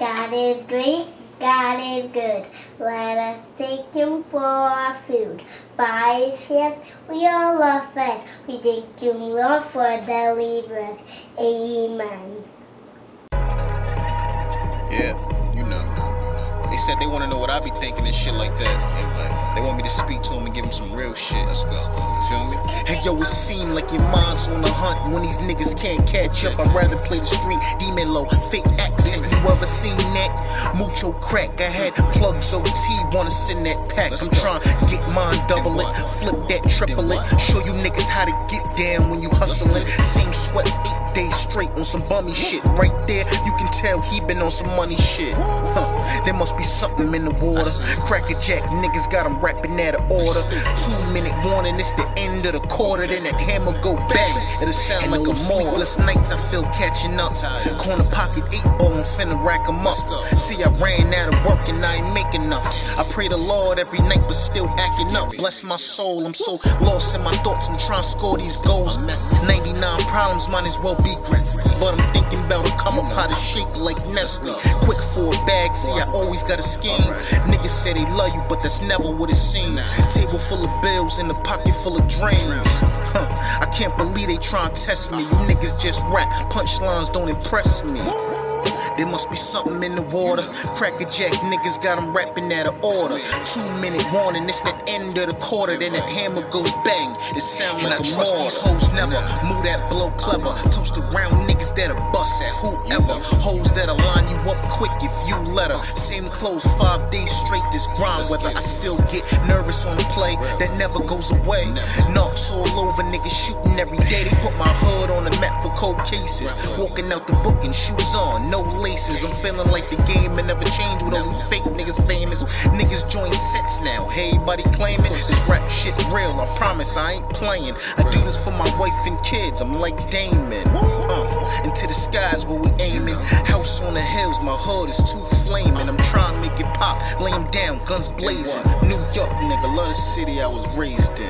God is great, God is good. Let us thank Him for our food. By His hands we all are fed. We thank you, Lord, for daily bread. Amen. Yeah, you know. They said they want to know what I be thinking and shit like that. Anyway, they want me to speak to them and give them some real shit. Let's go. You feel me? Hey yo, it seem like your mind's on the hunt when these niggas can't catch up. I'd rather play the street demon low, fake accent. You ever seen that? Mucho crack. I had plugs OT, wanna send that pack. I'm trying to get mine, double it, flip that, triple it. Show you niggas how to get down when you hustling. Same sweats 8 days straight on some bummy shit. Right there, you can tell he been on some money shit. Huh. There must be something in the water. Cracker jack niggas got them rapping out of order. 2 minute warning, it's the end of the quarter. Then that hammer go bang, it'll sound and like a sleepless nights I feel catching up. Corner pocket 8-ball and finna rack them up. See, I ran out of work and I ain't making enough. I pray the Lord every night but still acting up. Bless my soul, I'm so lost in my thoughts. I'm trying to score these goals. 99 problems might as well be grits. But I'm thinking about to come up how to shake like Nestle. Quick for a bag, see I always got a scheme. Niggas say they love you but that's never what it seemed. Table full of bills and a pocket full of dreams. Huh. I can't believe they trying to test me. You niggas just rap, punchlines don't impress me. There must be something in the water. Cracker jack niggas got them rapping out of order. 2 minute warning, it's the end of the quarter. Then that hammer go bang, it sound like a mortar. I trust these hoes never, move that blow clever. Toast around niggas that'll bust at whoever. Hoes that'll line you up quick if you let her. Same clothes 5 days straight, this grind weather. I still get nervous on the play, that never goes away. Knocks all over, niggas shooting every day. They put my hood on the map for cold cases. Walking out the book and shoes on, no laces. I'm feeling like the game and never change with all these fake niggas famous. Niggas join sets now, hey, buddy claiming this rap shit real, I promise I ain't playing. I do this for my wife and kids, I'm like Damon. Into the skies where we aiming. House on the hills, my hood is too flaming. I'm trying to make it pop, lay 'em down, guns blazing. New York nigga, love the city I was raised in.